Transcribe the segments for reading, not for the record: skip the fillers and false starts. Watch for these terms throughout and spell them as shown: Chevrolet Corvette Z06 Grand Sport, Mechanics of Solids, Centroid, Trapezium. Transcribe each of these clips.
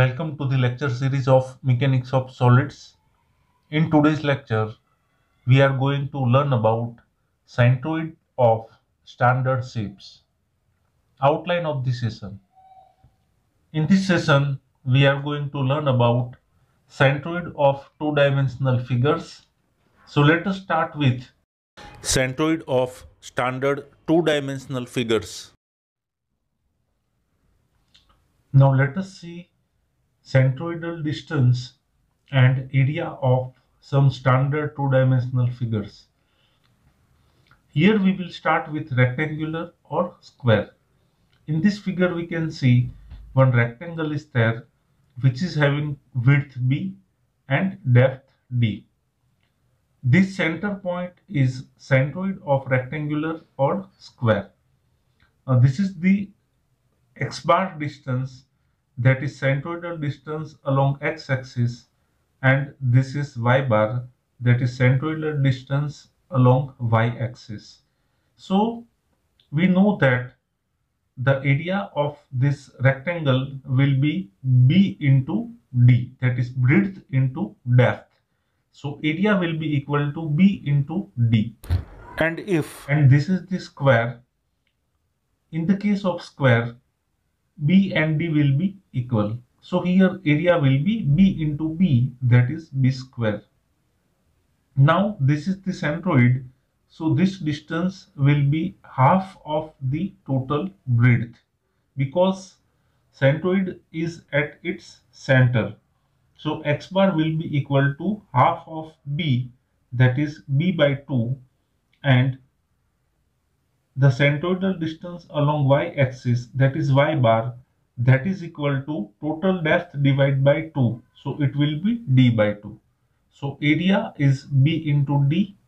Welcome to the lecture series of Mechanics of Solids. In today's lecture, we are going to learn about centroid of standard shapes. Outline of this session. In this session, we are going to learn about centroid of two-dimensional figures. So let us start with centroid of standard two-dimensional figures. Now let us see centroidal distance and area of some standard two-dimensional figures. Here we will start with rectangular or square. In this figure we can see one rectangle is there which is having width b and depth d. This center point is centroid of rectangular or square. Now this is the x bar distance, that is centroidal distance along x-axis, and this is y bar, that is centroidal distance along y-axis. So we know that the area of this rectangle will be b into d, that is breadth into depth. So area will be equal to b into d. And this is the square. In the case of square, b and d will be equal. So here area will be b into b, that is b square. Now this is the centroid, so this distance will be half of the total breadth because centroid is at its center. So x bar will be equal to half of b, that is b by 2, and the centroidal distance along y-axis, that is y bar, that is equal to total depth divided by 2. So it will be d by 2. So area is b into d,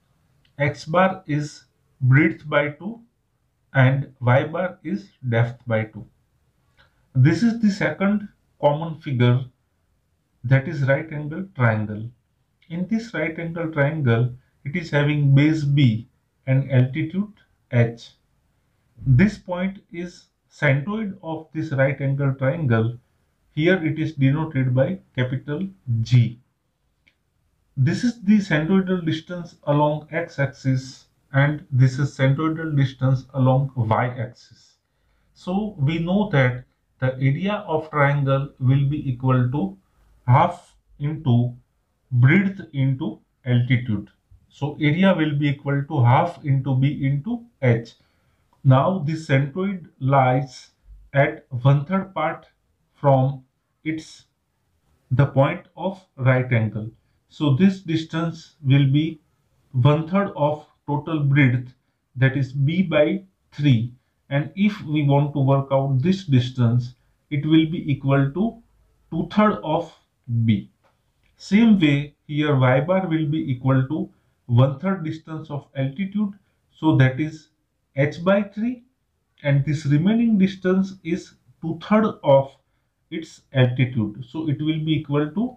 x bar is breadth by 2, and y bar is depth by 2. This is the second common figure, that is right angle triangle. In this right angle triangle, it is having base b and altitude h. This point is centroid of this right angle triangle. Here it is denoted by capital G. This is the centroidal distance along x-axis, and this is centroidal distance along y-axis. So we know that the area of triangle will be equal to half into breadth into altitude. So area will be equal to half into b into h. Now the centroid lies at 1/3 part from the point of right angle. So this distance will be 1/3 of total breadth, that is b by 3. And if we want to work out this distance, it will be equal to 2/3 of b. Same way, here y bar will be equal to 1/3 distance of altitude, so that is h by 3, and this remaining distance is 2/3 of its altitude, so it will be equal to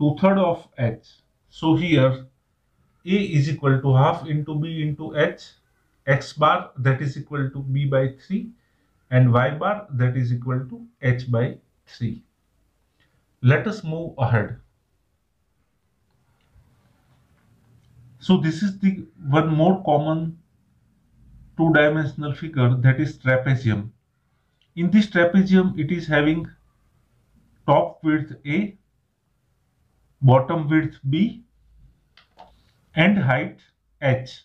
2/3 of h. So here a is equal to half into b into h, x bar that is equal to b by 3, and y bar that is equal to h by 3. Let us move ahead. So this is the one more common two-dimensional figure, that is trapezium. In this trapezium, it is having top width a, bottom width b, and height h.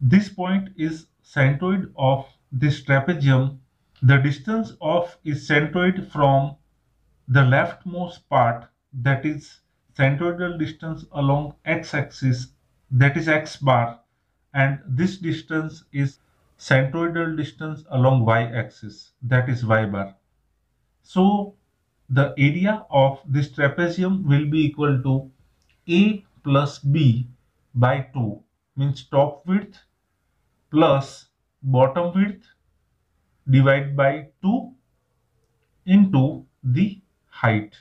This point is centroid of this trapezium. The distance of is centroid from the leftmost part, that is centroidal distance along x-axis, that is x bar, and this distance is centroidal distance along y-axis, that is y bar. So the area of this trapezium will be equal to a plus b by 2, means top width plus bottom width divided by 2 into the height.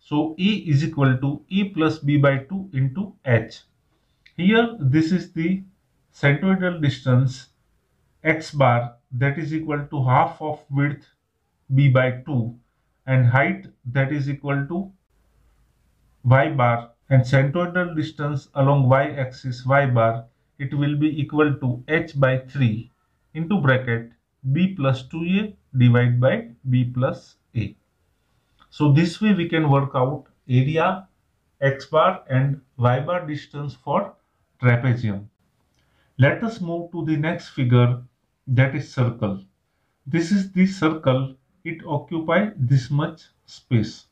So a is equal to a plus b by 2 into h. Here this is the centroidal distance, x bar that is equal to half of width b by 2, and height that is equal to y bar, and centroidal distance along y-axis y bar, it will be equal to h by 3 into bracket b plus 2a divided by b plus a. So this way we can work out area, x bar and y bar distance for trapezium. Let us move to the next figure, that is circle. This is the circle. It occupies this much space.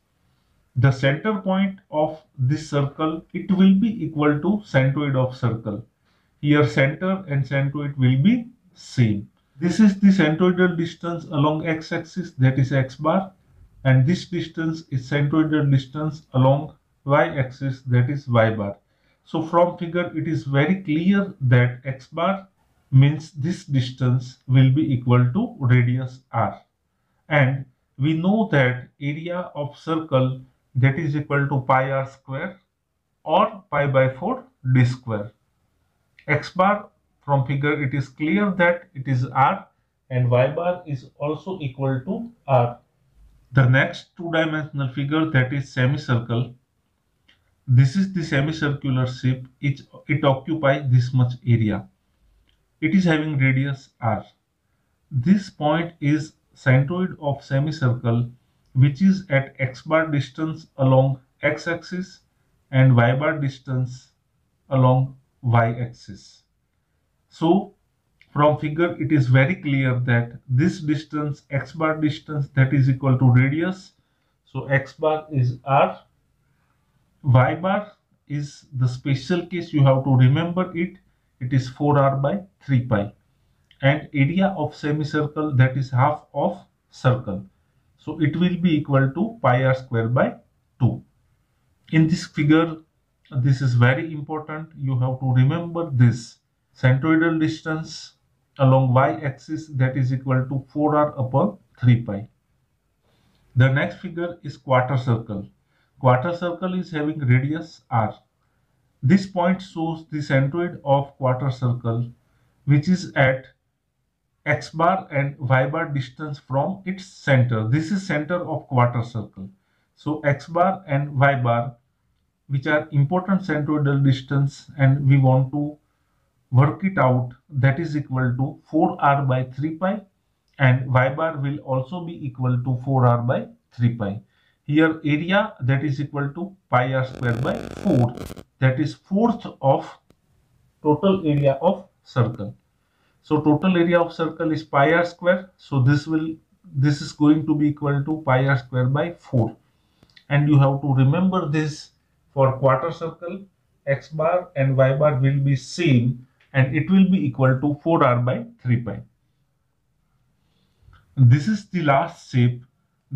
The center point of this circle, it will be equal to centroid of circle. Here center and centroid will be same. This is the centroidal distance along x-axis, that is x bar, and this distance is centroidal distance along y-axis, that is y bar. So from figure it is very clear that x bar means this distance will be equal to radius r, and we know that area of circle, that is equal to pi r square or pi by 4 d square. X bar from figure it is clear that it is r, and y bar is also equal to r. The next two-dimensional figure, that is semicircle. This is the semicircular shape. It occupies this much area. It is having radius r. This point is centroid of semicircle, which is at x bar distance along x-axis and y bar distance along y-axis. So from figure it is very clear that this distance, x bar distance, that is equal to radius. So x bar is r, y bar is the special case, you have to remember it. It is 4r by 3 pi, and area of semicircle, that is half of circle. So it will be equal to pi r square by 2. In this figure, this is very important. You have to remember this. Centroidal distance along y-axis, that is equal to 4r upon 3 pi. The next figure is quarter circle. Quarter circle is having radius r. This point shows the centroid of quarter circle, which is at x bar and y bar distance from its center. This is center of quarter circle. So x bar and y bar, which are important centroidal distance, and we want to work it out, that is equal to 4r by 3 pi, and y bar will also be equal to 4r by 3 pi. Here area, that is equal to pi r square by 4, that is fourth of total area of circle. So total area of circle is pi r square. So this is going to be equal to pi r square by 4. And you have to remember this for quarter circle. X bar and y bar will be same, and it will be equal to 4r by 3 pi. This is the last shape,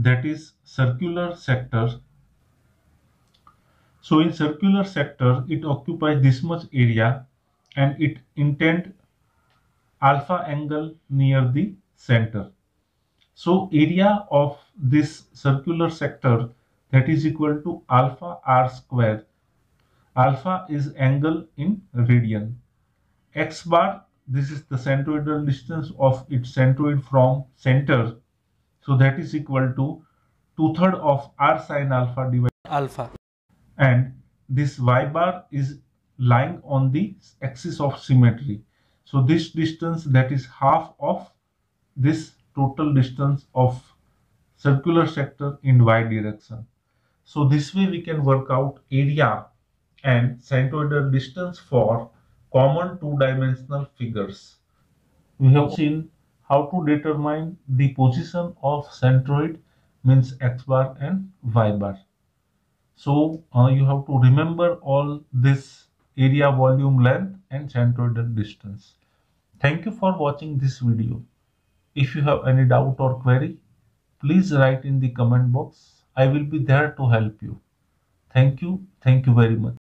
that is circular sector. So in circular sector, it occupies this much area, and it intends alpha angle near the center. So area of this circular sector, that is equal to alpha r square. Alpha is angle in radian. X bar, this is the centroidal distance of its centroid from center. So that is equal to 2/3 of r sin alpha divided by alpha. And this y bar is lying on the axis of symmetry. So this distance, that is half of this total distance of circular sector in y direction. So this way we can work out area and centroidal distance for common two-dimensional figures. We have seen how to determine the position of centroid, means x bar and y bar. So you have to remember all this: area, volume, length, and centroidal distance. Thank you for watching this video. If you have any doubt or query, please write in the comment box. I will be there to help you. Thank you. Thank you very much.